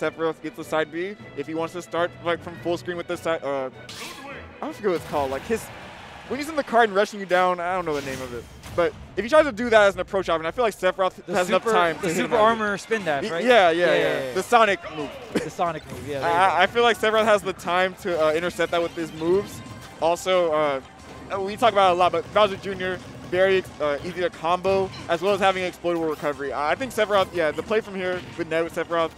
Sephiroth gets a side B. If he wants to start like from full screen with this side, I forget what it's called. Like his, when he's in the card and rushing you down, I don't know the name of it. But if he tries to do that as an approach option, I feel like Sephiroth has enough time. The super armor spin dash, right? Yeah. The Sonic move. The Sonic move, yeah. I feel like Sephiroth has the time to intercept that with his moves. Also, we talk about it a lot, but Bowser Jr., very easy to combo, as well as having an exploitable recovery. I think Sephiroth, yeah, the play from here with Ned with Sephiroth,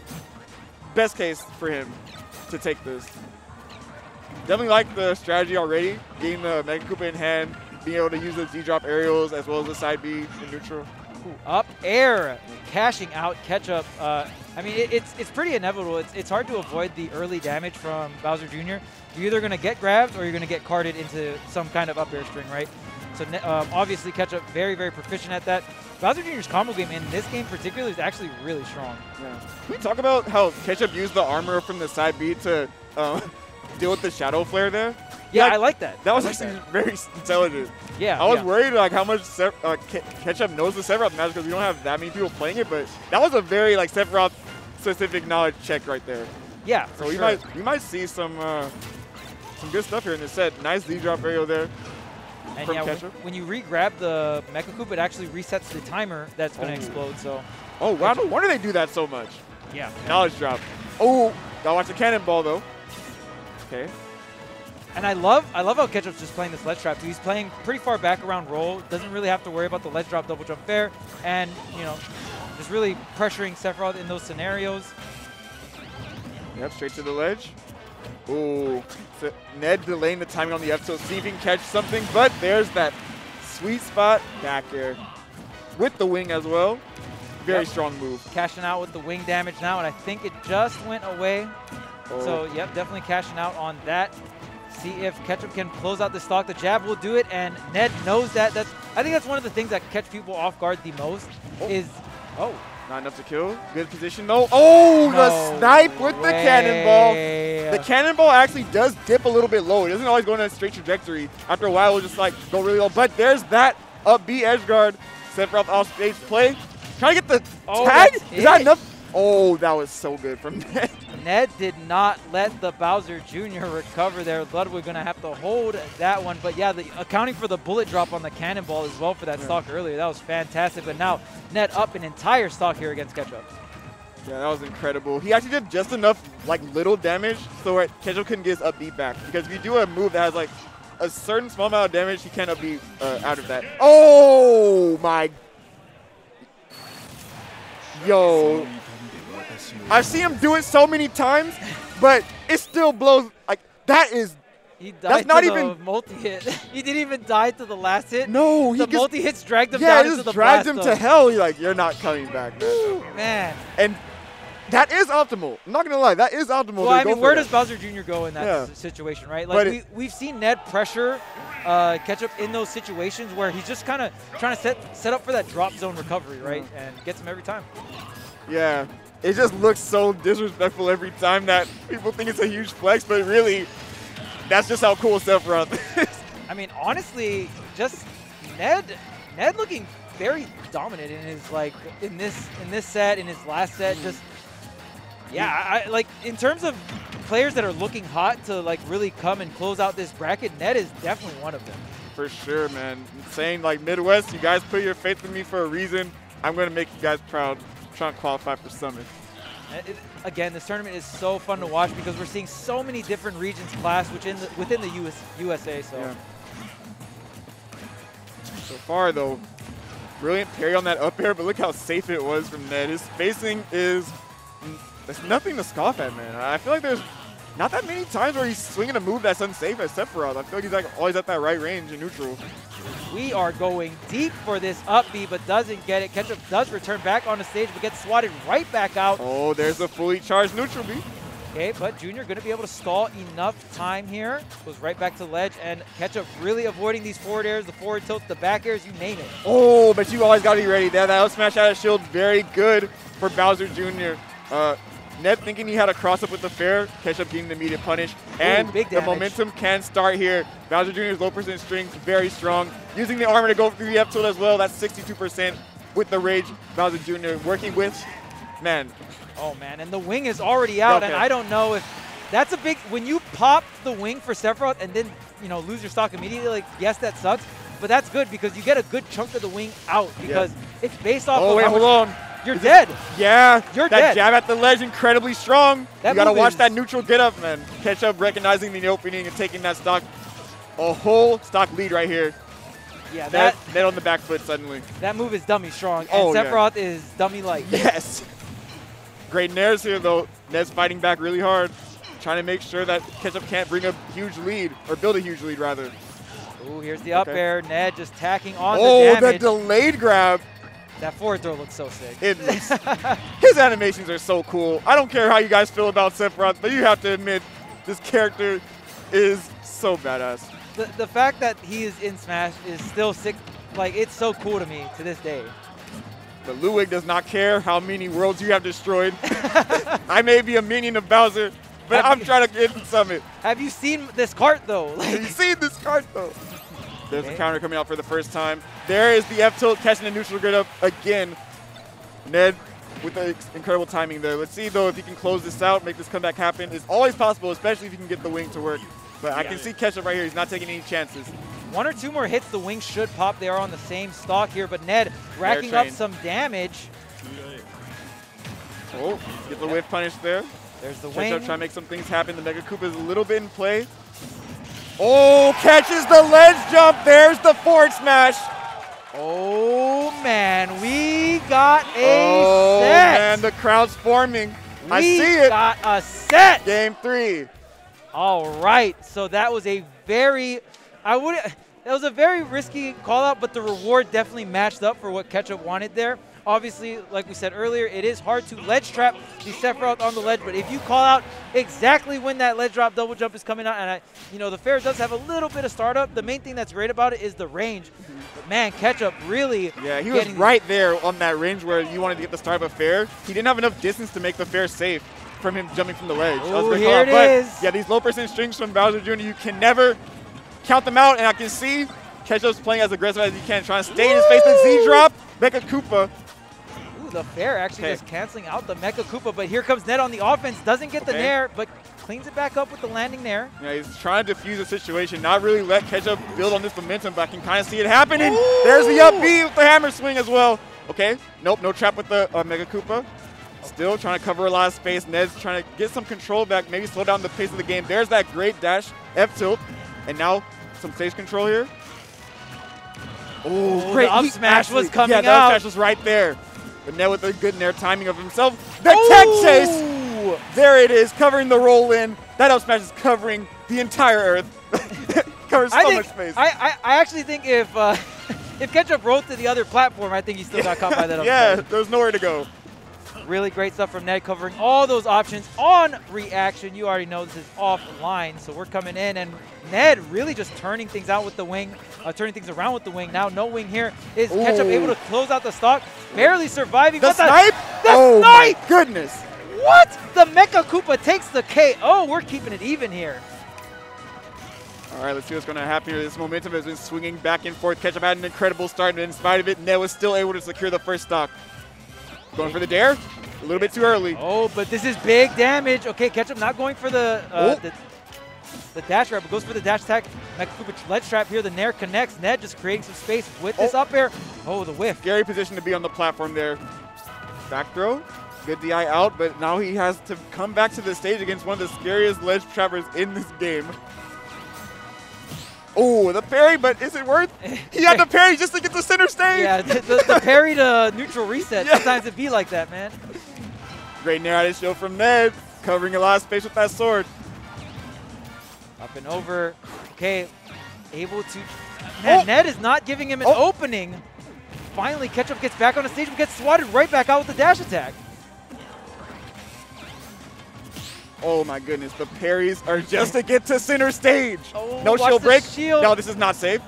best case for him to take this. Definitely like the strategy already, getting the Mega Koopa in hand, being able to use the Z-drop aerials as well as the side B in neutral. Ooh, up air, cashing out Ketchup. I mean, it's pretty inevitable. It's hard to avoid the early damage from Bowser Jr. You're either going to get grabbed or you're going to get carded into some kind of up air string, right? So obviously Ketchup very, very proficient at that. Bowser Jr.'s combo game in this game particularly is actually really strong. Yeah. Can we talk about how Ketchup used the armor from the side B to deal with the Shadow Flare there? Yeah, I like that. That was like actually very intelligent. Yeah. I was worried like how much Ketchup knows the Sephiroth magic because we don't have that many people playing it, but that was a very like Sephiroth specific knowledge check right there. Yeah. So we might see some good stuff here in this set. Nice Z drop aerial there. And from Ketchup. When you re-grab the Mecha Koopa, it actually resets the timer that's going to explode. So. Oh wow! No wonder they do that so much. Yeah. Knowledge drop. Oh, gotta watch the cannonball though. Okay. And I love how Ketchup's just playing this ledge trap. He's playing pretty far back around roll. Doesn't really have to worry about the ledge drop, double jump fair, and you know, just really pressuring Sephiroth in those scenarios. Yep, straight to the ledge. Ooh, so Ned delaying the timing on the F tilt, see if he can catch something. But there's that sweet spot back air with the wing as well. Very strong move. Cashing out with the wing damage now, and I think it just went away. Oh. So yep, definitely cashing out on that. See if Ketchup can close out the stock. The jab will do it, and Ned knows that. I think that's one of the things that catch people off guard the most is, not enough to kill. Good position, though. Oh, no the snipe with the cannonball. The cannonball actually does dip a little bit low. It doesn't always go in a straight trajectory. After a while, it'll just like go really low. But there's that up B edge guard. Sephiroth off stage play. Trying to get the tag? Is that enough? Oh, that was so good from Ned. Ned did not let the Bowser Jr. recover there. Ludwig going to have to hold that one. But yeah, accounting for the bullet drop on the cannonball as well for that stock earlier. That was fantastic. But now Ned up an entire stock here against Ketchup. Yeah, that was incredible. He actually did just enough, like, little damage so that Ketchup couldn't get his upbeat back. Because if you do a move that has, like, a certain small amount of damage, he can't upbeat out of that. Oh, my. Yo. I've seen him do it so many times, but it still blows. Like that is, he died that's not to even multi-hit. He didn't even die to the last hit. No, the multi-hits dragged him down into the blast. Yeah, just dragged him to hell. He's like, you're not coming back, man. Ooh, man. And that is optimal. I'm not gonna lie, that is optimal. Well, I mean, where does Bowser Jr. go in that situation, right? Like we've seen Ned pressure Ketchup in those situations where he's just kind of trying to set up for that drop zone recovery, right? And gets him every time. Yeah. It just looks so disrespectful every time that people think it's a huge flex, but really, that's just how cool Sephiroth is. I mean, honestly, just Ned looking very dominant in his in this set, in his last set. Just yeah, like in terms of players that are looking hot to like really come and close out this bracket, Ned is definitely one of them. For sure, man. Saying like Midwest, you guys put your faith in me for a reason. I'm gonna make you guys proud. Trying to qualify for Summit. Again, this tournament is so fun to watch because we're seeing so many different regions class within the USA. So. Yeah. So far, though, brilliant parry on that up air, but look how safe it was from Ned. His spacing is there's nothing to scoff at, man. I feel like there's not that many times where he's swinging a move that's unsafe as Sephiroth. I feel like he's like always at that right range in neutral. We are going deep for this up B, but doesn't get it. Ketchup does return back on the stage, but gets swatted right back out. Oh, there's a fully charged neutral B. Okay, but Junior going to be able to stall enough time here. Goes right back to ledge, and Ketchup really avoiding these forward airs, the forward tilts, the back airs, you name it. Oh, but you always got to be ready there. That up smash out of shield, very good for Bowser Jr. Ned thinking he had a cross-up with the fair, Ketchup getting the immediate punish, and the momentum can start here. Bowser Jr.'s low percent strings, very strong. Using the armor to go through the F tilt as well, that's 62% with the rage. Bowser Jr. working with Man. Oh, man. And the wing is already out, okay. And I don't know if that's a big... When you pop the wing for Sephiroth and then, you know, lose your stock immediately, like, yes, that sucks, but that's good because you get a good chunk of the wing out because it's based off of... Oh, wait, hold on. You're dead. Yeah. You're dead. That jab at the ledge, incredibly strong. You got to watch that neutral get up, man. Ketchup recognizing the opening and taking that stock, a whole stock lead right here. Yeah, that on the back foot suddenly. That move is dummy strong, and Sephiroth is dummy light. Yes. Great nairs here, though. Ned's fighting back really hard, trying to make sure that Ketchup can't bring a huge lead, or build a huge lead, rather. Ooh, here's the up air. Ned just tacking on the damage. Oh, that delayed grab. That forward throw looks so sick. It is. His animations are so cool. I don't care how you guys feel about Sephiroth, but you have to admit, this character is so badass. The fact that he is in Smash is still sick. Like, it's so cool to me to this day. But Ludwig does not care how many worlds you have destroyed. I may be a minion of Bowser, but I'm trying to get some of it. Have you seen this cart, though? Like, have you seen this cart, though? There's a counter coming out for the first time. There is the F tilt catching the neutral grid up again. Ned with the incredible timing there. Let's see, though, if he can close this out, make this comeback happen. It's always possible, especially if you can get the wing to work. But I can see Ketchup right here. He's not taking any chances. One or two more hits, the wing should pop. They are on the same stock here, but Ned racking up some damage. Oh, get the whiff punish there. There's the wing. Ketchup trying to make some things happen. The Mega Koopa is a little bit in play. Oh, catches the ledge jump. There's the forward smash. Oh, man. We got a set. Oh, man. The crowd's forming. I see it. We got a set. Game three. All right, so that was a very, that was a very risky call out, but the reward definitely matched up for what Ketchup wanted there. Obviously, like we said earlier, it is hard to ledge trap the Sephiroth on the ledge, but if you call out exactly when that ledge drop double jump is coming out, and you know, the fair does have a little bit of startup. The main thing that's great about it is the range. But man, Ketchup really... Yeah, he was right there on that range where you wanted to get the start of a fair. He didn't have enough distance to make the fair safe from him jumping from the ledge. Oh, here it is. Yeah, these low percent strings from Bowser Jr., you can never count them out, and I can see Ketchup's playing as aggressive as he can, trying to stay in his face. The Z-drop, Mega Koopa. Ooh, the fair actually just canceling out the Mega Koopa, but here comes Ned on the offense. Doesn't get the nair, but cleans it back up with the landing nair. Yeah, he's trying to defuse the situation, not really let Ketchup build on this momentum, but I can kind of see it happening. Ooh. There's the up B with the hammer swing as well. Okay, nope, no trap with the Mega Koopa. Still trying to cover a lot of space. Ned's trying to get some control back, maybe slow down the pace of the game. There's that great dash, F tilt, and now some stage control here. Oh, great up smash was coming out. Yeah, that up smash was right there. But Ned with a good nair timing of himself. The tech chase! There it is, covering the roll in. That up smash is covering the entire earth. Covers so much space. I actually think if Ketchup rolled to the other platform, I think he still got caught by that up smash. Yeah, there's nowhere to go. Really great stuff from Ned, covering all those options on reaction. You already know this is offline, so we're coming in, and Ned really just turning things out with the wing, turning things around with the wing. Now no wing here is Ketchup able to close out the stock, barely surviving. The snipe? The snipe! My goodness! What? The Mecha Koopa takes the KO. We're keeping it even here. All right, let's see what's going to happen here. This momentum has been swinging back and forth. Ketchup had an incredible start, and in spite of it, Ned was still able to secure the first stock. Going for the dare, a little bit too early. Oh, but this is big damage. Okay, Ketchup not going for the dash grab, but goes for the dash attack. Mega Koopa ledge trap here, the nair connects. Ned just creating some space with this up air. Oh, the whiff. Scary position to be on the platform there. Back throw, good DI out, but now he has to come back to the stage against one of the scariest ledge trappers in this game. Oh, the parry, but is it worth? He had the parry just to get the center stage. Yeah, the parry to neutral reset. Yeah. Sometimes it be like that, man. Great narrative show from Ned, covering a lot of space with that sword. Up and over. Okay, able to. Man, Ned is not giving him an opening. Finally, Ketchup gets back on the stage, but gets swatted right back out with the dash attack. Oh my goodness, the parries are just to get to center stage. No shield break. No, this is not safe.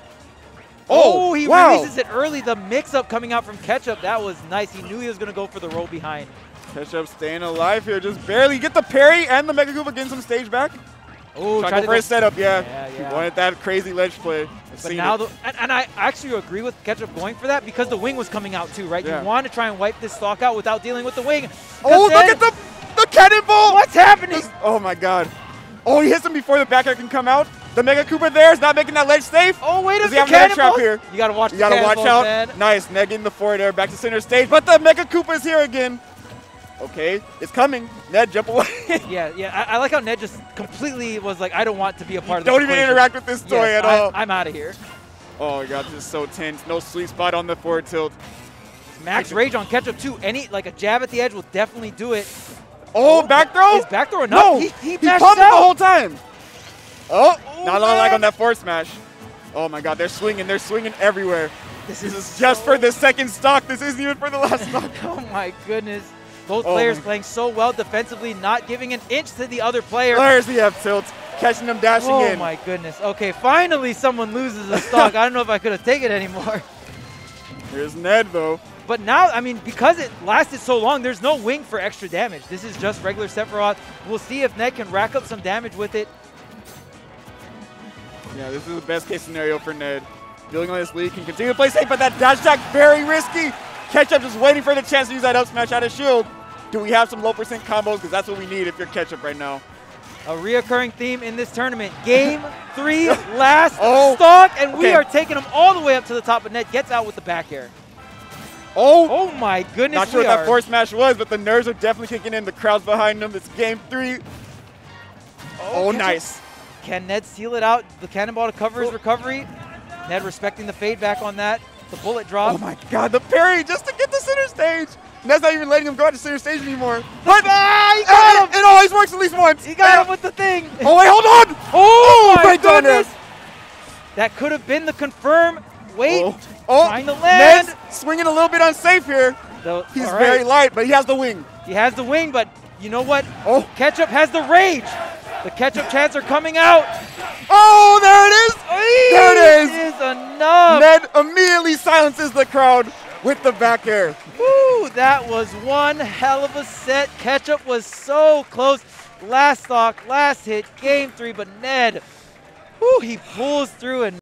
Oh, he releases it early. The mix-up coming out from Ketchup, that was nice. He knew he was going to go for the roll behind. Ketchup staying alive here, just barely get the parry and the Mega Koopa getting some stage back. Oh, tried for his setup, yeah. He wanted that crazy ledge play. But now I actually agree with Ketchup going for that because the wing was coming out too, right? Yeah. You want to try and wipe this stock out without dealing with the wing. Oh, look at the cannonball! What's happening? Oh, my God. Oh, he hits him before the back air can come out. The Mega Koopa there is not making that ledge safe. Oh, wait a second. You got to watch out. Man. Nice. Ned getting the forward air back to center stage. But the Mega Koopa is here again. Okay, it's coming. Ned, jump away. I like how Ned just completely was like, I don't want to be a part of this. Don't even interact with this toy at all. I'm out of here. Oh, my God, this is so tense. No sweet spot on the forward tilt. Max Rage on Ketchup, too. Like a jab at the edge will definitely do it. Oh, back throw? Is back throw enough? No, he pumped out the whole time. Oh, not a lot of lag on that forward smash. Oh, my God, they're swinging. They're swinging everywhere. This is just for the second stock. This isn't even for the last stock. Oh, my goodness. Both players playing so well defensively, not giving an inch to the other player. There's the F tilt, catching them dashing in. Oh my goodness. Okay, finally someone loses a stock. I don't know if I could have taken it anymore. Here's Ned though. But now, I mean, because it lasted so long, there's no wing for extra damage. This is just regular Sephiroth. We'll see if Ned can rack up some damage with it. Yeah, this is the best case scenario for Ned. Dealing on this lead, can continue to play safe, but that dash attack, very risky. Ketchup just waiting for the chance to use that up smash out of shield. Do we have some low percent combos? Because that's what we need if you're Ketchup right now. A reoccurring theme in this tournament. Game 3, last stock, and we are taking them all the way up to the top, but Ned gets out with the back air. Oh my goodness. Not sure what that force smash was, but the nerves are definitely kicking in. The crowd's behind them. It's game 3. Oh, nice. Can Ned seal it out? The cannonball to cover his recovery. Ned respecting the fade back on that. The bullet drop. Oh my God, the parry just to get to center stage. Ned's not even letting him go out to center stage anymore. But he got him. It always works at least once. He got him with the thing. Oh wait, hold on. Oh my goodness. That could have been the confirm. Wait, trying to land. Ned's swinging a little bit unsafe here. He's very light, but he has the wing. He has the wing, but you know what? Ketchup has the rage. The Ketchup chants are coming out. Oh, there it is. There it is. It is enough. Ned immediately silences the crowd with the back air. Woo, that was one hell of a set. Ketchup was so close. Last stock, last hit, game 3, but Ned, he pulls through and